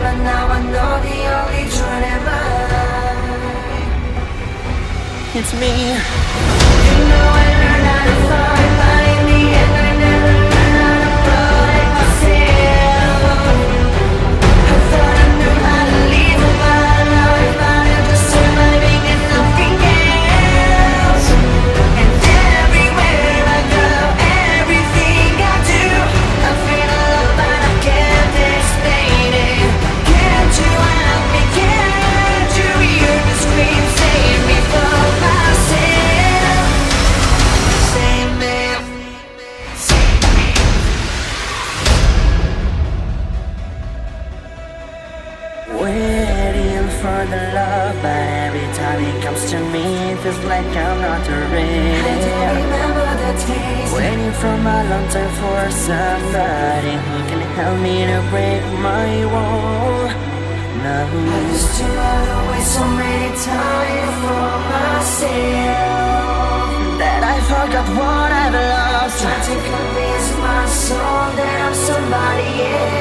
but now I know the only true never. It's me. You know I learned how to fight, but in the end I never learned how to protect myself. I thought I knew how to live a better life, but I'm just surviving and nothing else. And everywhere I go, everything I do, I feel alone but I can't explain it. Can't you help me? Can't you hear me scream? Save me for myself. Save me. Save me. Waiting for the love, but every time it comes to me, it feels like I'm not ready. Remember the taste. Waiting for my long time for somebody who can help me to break my wall. I No, used to run away so many times from myself. that I forgot what I've lost. Trying to convince my soul that I'm somebody else.